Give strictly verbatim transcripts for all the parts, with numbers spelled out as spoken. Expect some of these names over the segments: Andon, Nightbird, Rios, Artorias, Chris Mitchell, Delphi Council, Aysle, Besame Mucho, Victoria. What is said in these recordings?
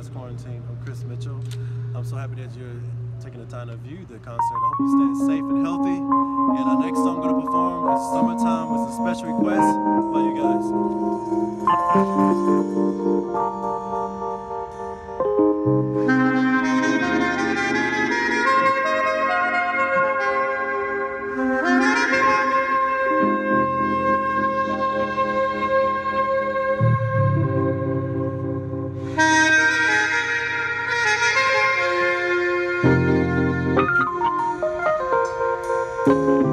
Last Quarantine. I'm Chris Mitchell. I'm so happy that you're taking the time to view the concert. I hope you stay safe and healthy. And our next song I'm going to perform is Summertime. It's a special request by you guys. Thank you.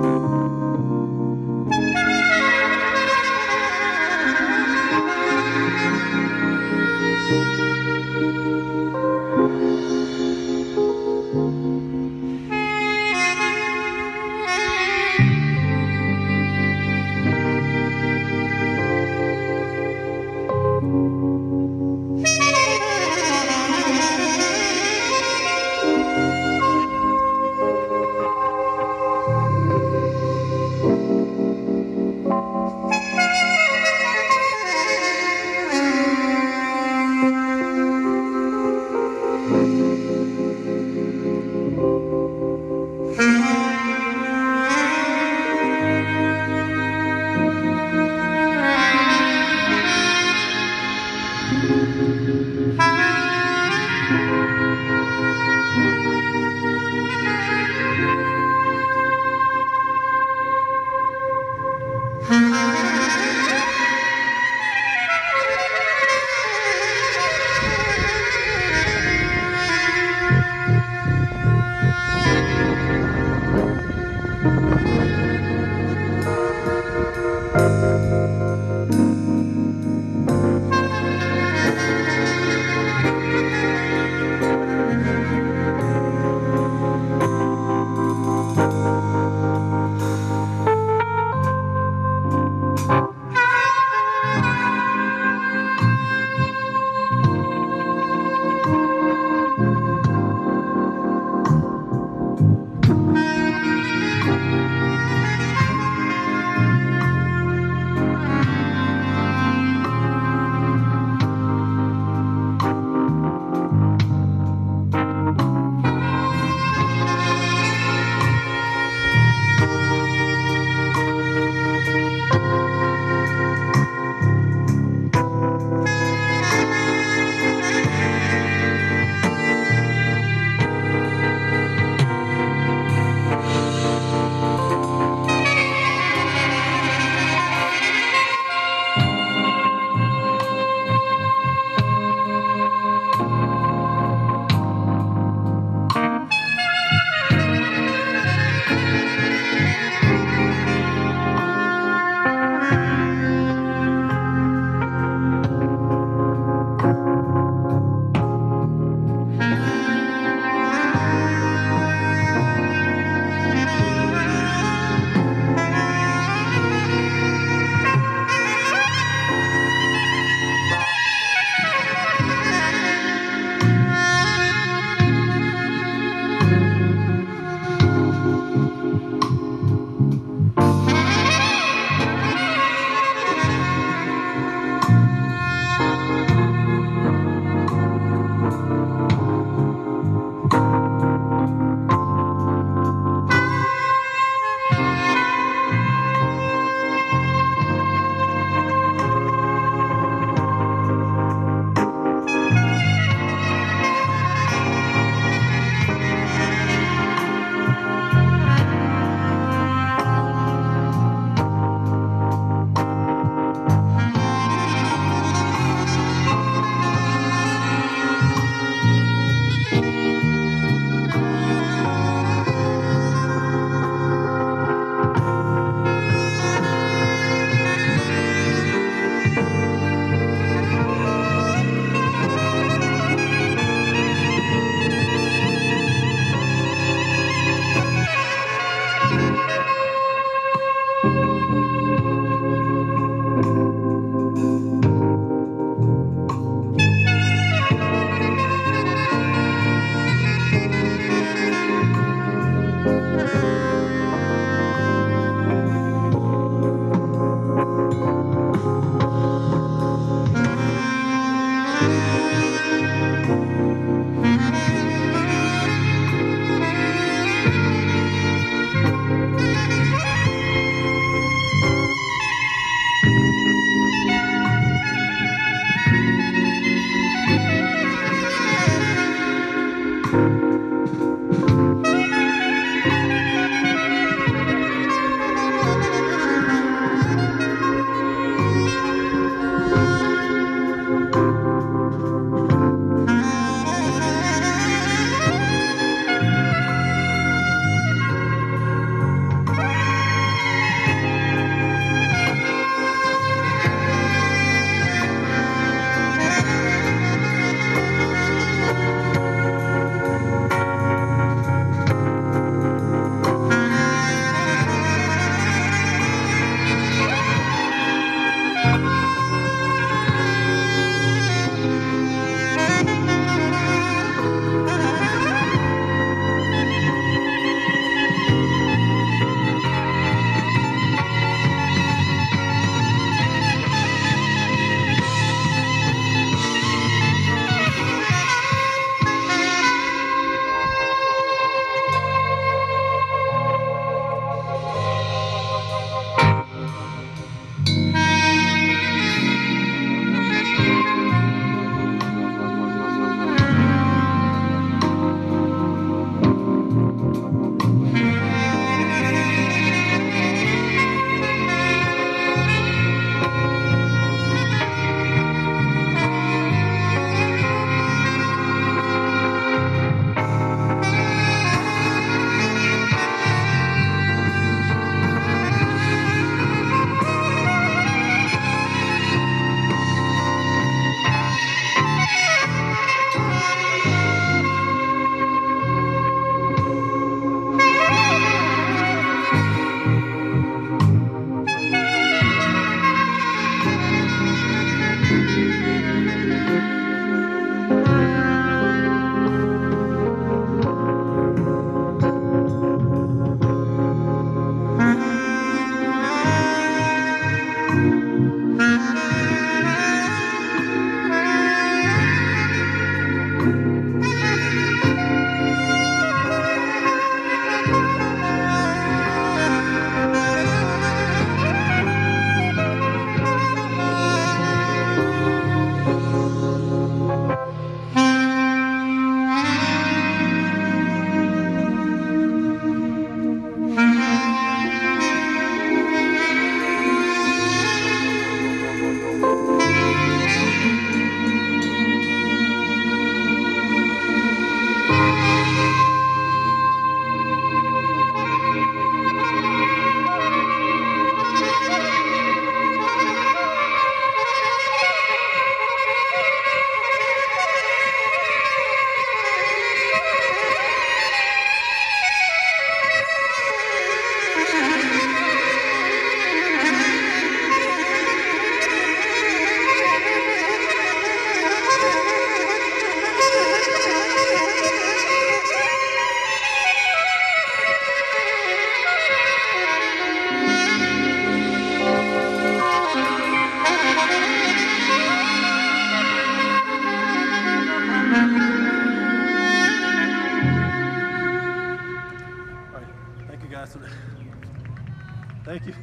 Thank you.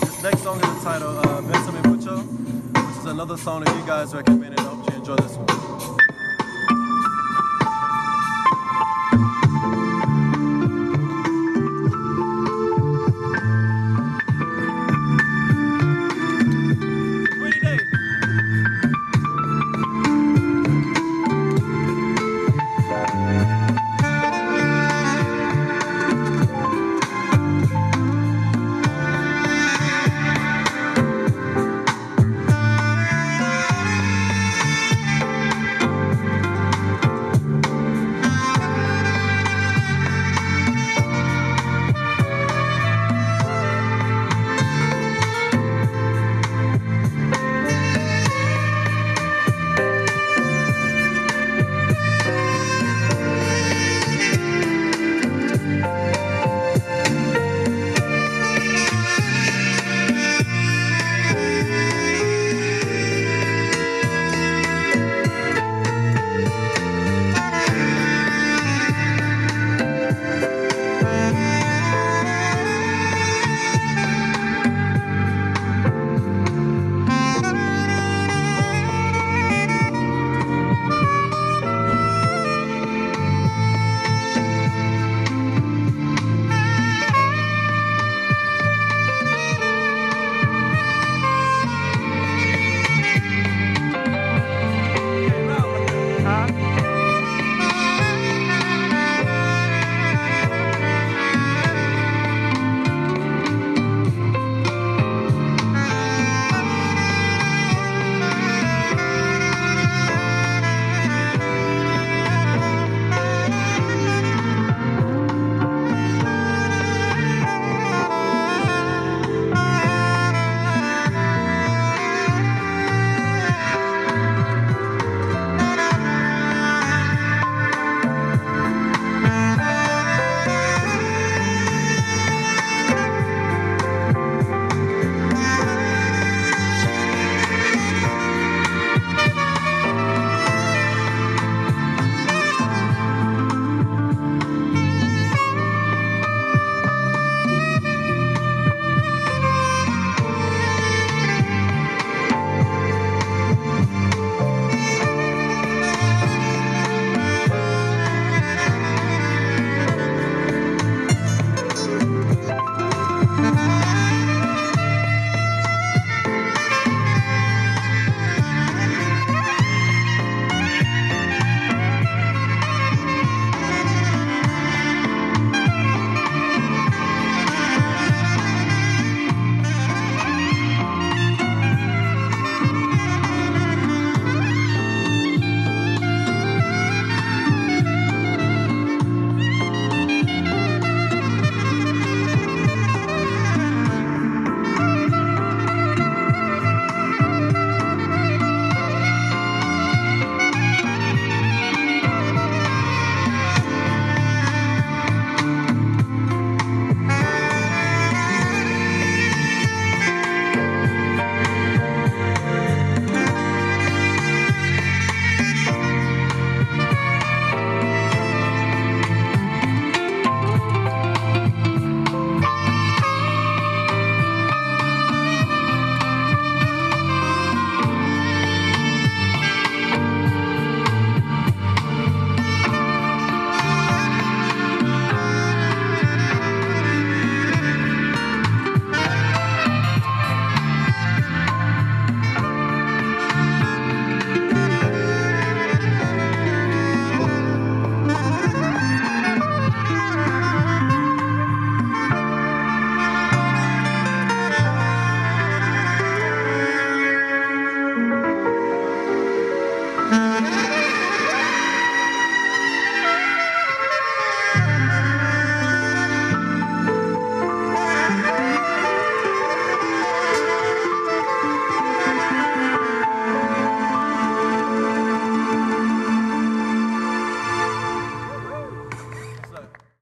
This next song is entitled uh, Besame Mucho, which is another song that you guys recommended. I hope you enjoy this one.